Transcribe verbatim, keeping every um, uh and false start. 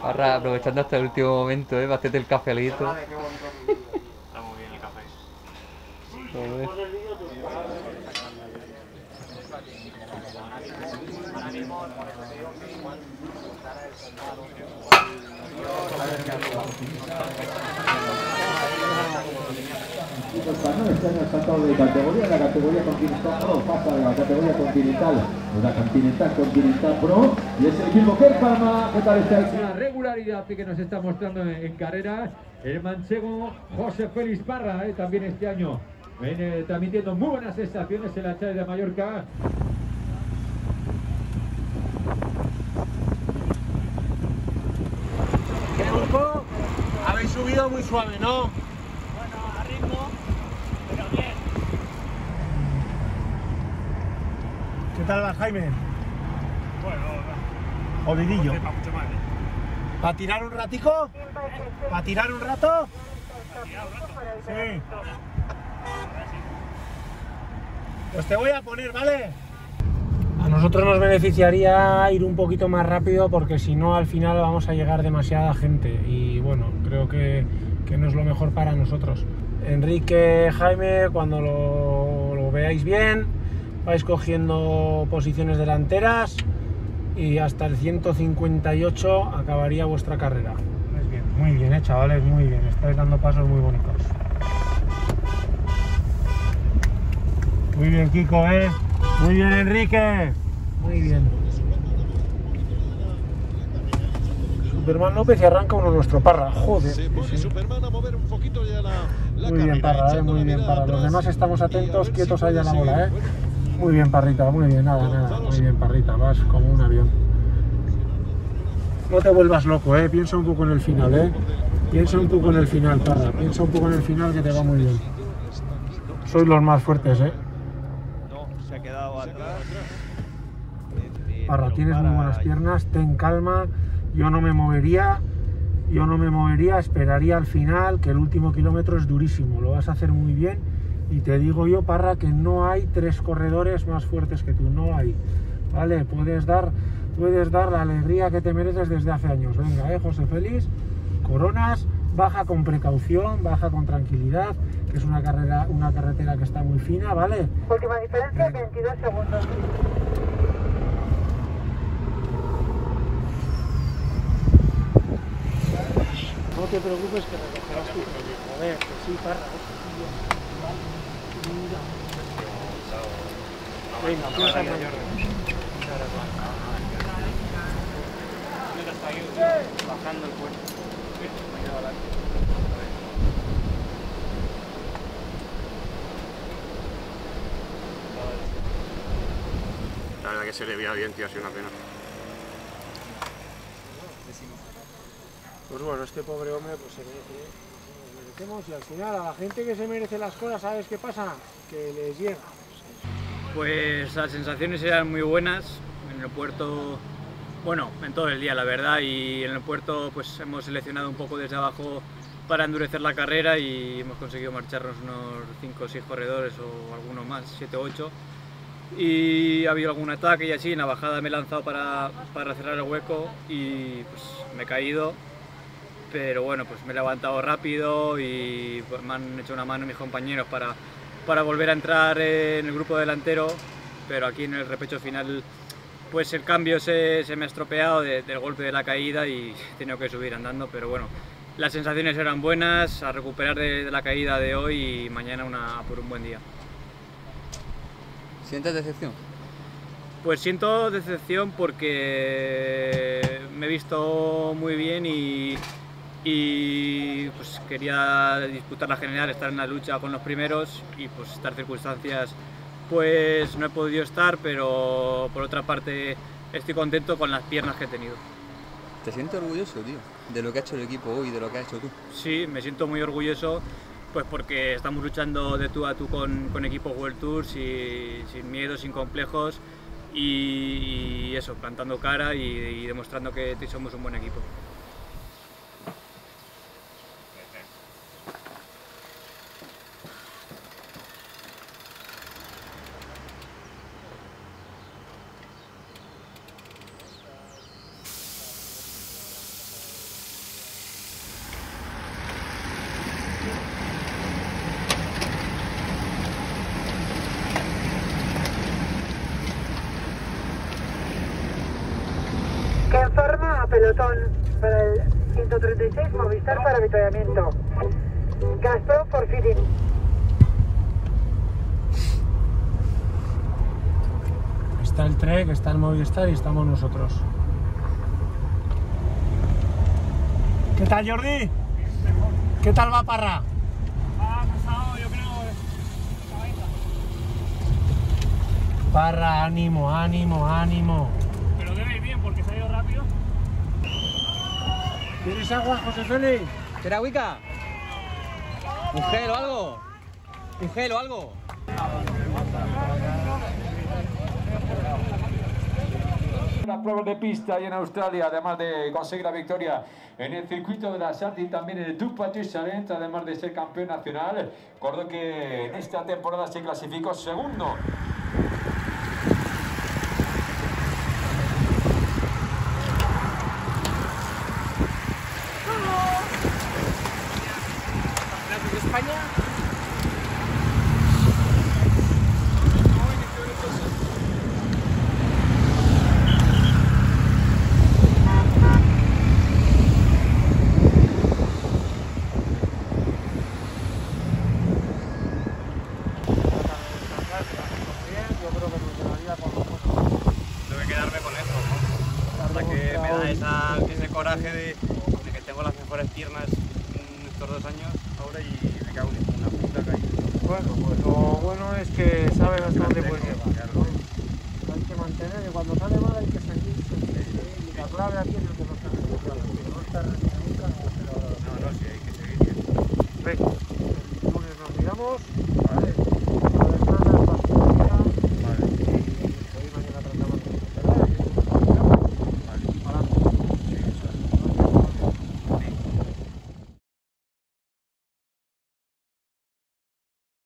Parra, aprovechando hasta el último momento, ¿eh? Bastante el cafelito. Está muy bien el café. Este año ha saltado de categoría, la categoría Continental Pro, pasa de la categoría Continental, de la Continental Continental Pro, y es el equipo que Palma, ¿qué tal estáis? La regularidad que nos está mostrando en, en carreras, el manchego José Félix Parra, eh, también este año, eh, transmitiendo muy buenas sensaciones en la Chávez de Mallorca. ¿Qué grupo? Habéis subido muy suave, ¿no? Bueno, a ritmo. ¿Qué tal vas, Jaime? Bueno, olvidillo. ¿Para tirar un ratico? ¿Para tirar un rato? Sí. Pues te voy a poner, ¿vale? A nosotros nos beneficiaría ir un poquito más rápido porque si no al final vamos a llegar demasiada gente y bueno, creo que, que no es lo mejor para nosotros. Enrique, Jaime, cuando lo, lo veáis bien, vais cogiendo posiciones delanteras y hasta el ciento cincuenta y ocho acabaría vuestra carrera. Muy bien, muy bien, eh, chavales, muy bien, estáis dando pasos muy bonitos. Muy bien, Kiko, eh. Muy bien, Enrique. Muy bien. Superman López y arranca uno nuestro Parra, joder. Se pone sí. Superman a mover un poquito ya la, la muy bien Parra, eh, muy bien Parra. Los demás estamos atentos, quietos si ahí a la bola, eh. Bueno. Muy bien Parrita, muy bien, nada, nada, muy bien Parrita, vas como un avión. No te vuelvas loco, eh, piensa un poco en el final, eh. Piensa un poco en el final, Parra, piensa un poco en el final que te va muy bien. Sois los más fuertes, eh. No, se ha quedado atrás. Parra, tienes muy buenas piernas, ten calma. Yo no me movería, yo no me movería, esperaría al final, que el último kilómetro es durísimo, lo vas a hacer muy bien y te digo yo, Parra, que no hay tres corredores más fuertes que tú, no hay, ¿vale? Puedes dar, puedes dar la alegría que te mereces desde hace años, venga, eh, José Félix, coronas, baja con precaución, baja con tranquilidad, que es una carrera, una carretera que está muy fina, ¿vale? Última diferencia, veintidós segundos. No te preocupes que recogerás tu propio. Joder, que sí, Parra, que sí, Venga, piensa mayor. Bajando el cuerpo. La verdad que se le veía bien, tío, ha sido una pena. Pues bueno, este pobre hombre pues se merece, nos merecemos y al final a la gente que se merece las cosas, ¿sabes qué pasa? Que les llega. Pues las sensaciones eran muy buenas en el puerto, bueno, en todo el día la verdad, y en el puerto pues hemos seleccionado un poco desde abajo para endurecer la carrera y hemos conseguido marcharnos unos cinco o seis corredores o alguno más, siete u ocho. Y ha habido algún ataque y así, en la bajada me he lanzado para, para cerrar el hueco y pues me he caído. Pero bueno, pues me he levantado rápido y pues me han hecho una mano mis compañeros para, para volver a entrar en el grupo delantero, pero aquí en el repecho final pues el cambio se, se me ha estropeado de, del golpe de la caída y he tenido que subir andando, pero bueno, las sensaciones eran buenas, a recuperar de, de la caída de hoy y mañana una, por un buen día. ¿Sientes decepción? Pues siento decepción porque me he visto muy bien y... y pues quería disputar la general, estar en la lucha con los primeros y pues estas circunstancias pues no he podido estar, pero por otra parte estoy contento con las piernas que he tenido. Te siento orgulloso, tío, de lo que ha hecho el equipo hoy, de lo que has hecho tú. Sí, me siento muy orgulloso pues porque estamos luchando de tú a tú con, con equipos World Tour sin, sin miedo, sin complejos y, y eso, plantando cara y, y demostrando que somos un buen equipo. pelotón para el ciento treinta y seis Movistar para avituallamiento. Gastón por feeding. Está el Trek, está el Movistar y estamos nosotros. ¿Qué tal, Jordi? ¿Qué tal va Parra? Ah, cansado, yo creo. Parra, ánimo, ánimo, ánimo. Pero debe ir bien porque se ha ido rápido. ¿Quieres agua, José Félix? ¿Será agüica? ¿Un gel o algo? ¿Un gel o algo? Las pruebas de pista y en Australia, además de conseguir la victoria en el circuito de la Sardi, también en el Tour Patrick Challenge, además de ser campeón nacional. Recordó que en esta temporada se clasificó segundo. Venga, nos miramos.